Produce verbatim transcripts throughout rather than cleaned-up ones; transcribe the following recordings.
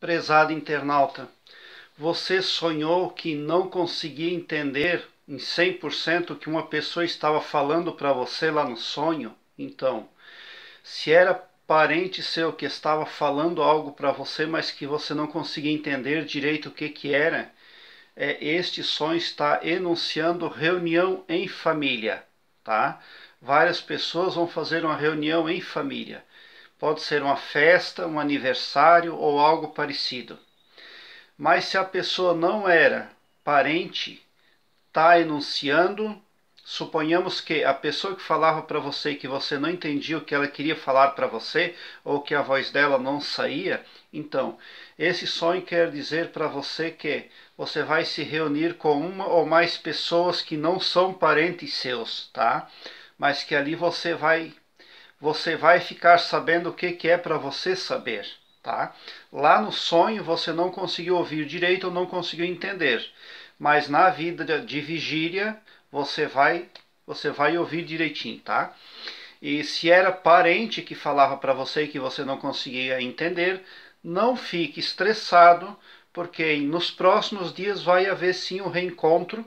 Prezado internauta, você sonhou que não conseguia entender em cem por cento o que uma pessoa estava falando para você lá no sonho? Então, se era parente seu que estava falando algo para você, mas que você não conseguia entender direito o que que era, é, este sonho está enunciando reunião em família, tá? Várias pessoas vão fazer uma reunião em família. Pode ser uma festa, um aniversário ou algo parecido. Mas se a pessoa não era parente, está enunciando, suponhamos que a pessoa que falava para você que você não entendia o que ela queria falar para você, ou que a voz dela não saía, então, esse sonho quer dizer para você que você vai se reunir com uma ou mais pessoas que não são parentes seus, tá? Mas que ali você vai... você vai ficar sabendo o que, que é para você saber, tá? Lá no sonho você não conseguiu ouvir direito ou não conseguiu entender, mas na vida de vigília você vai, você vai ouvir direitinho, tá? E se era parente que falava para você que você não conseguia entender, não fique estressado, porque nos próximos dias vai haver sim um reencontro,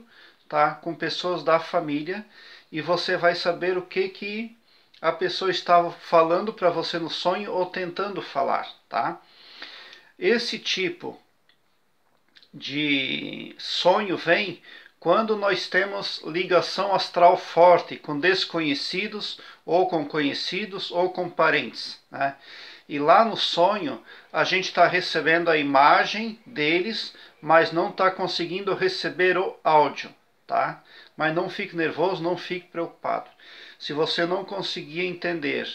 tá? Com pessoas da família, e você vai saber o que que... a pessoa estava falando para você no sonho ou tentando falar, tá? Esse tipo de sonho vem quando nós temos ligação astral forte com desconhecidos ou com conhecidos ou com parentes, né? E lá no sonho a gente está recebendo a imagem deles, mas não está conseguindo receber o áudio, tá? Mas não fique nervoso, não fique preocupado. Se você não conseguia entender,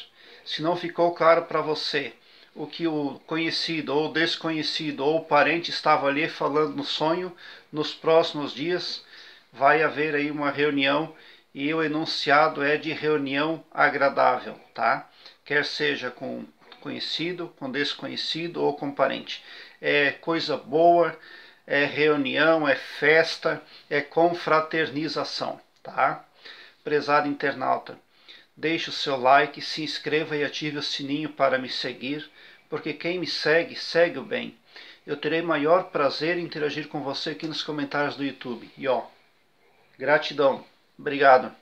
se não ficou claro para você o que o conhecido ou desconhecido ou parente estava ali falando no sonho, nos próximos dias vai haver aí uma reunião, e o enunciado é de reunião agradável, tá? Quer seja com conhecido, com desconhecido ou com parente. É coisa boa, é reunião, é festa, é confraternização, tá? Prezado internauta, deixe o seu like, se inscreva e ative o sininho para me seguir, porque quem me segue, segue o bem. Eu terei maior prazer em interagir com você aqui nos comentários do YouTube. E ó, gratidão. Obrigado.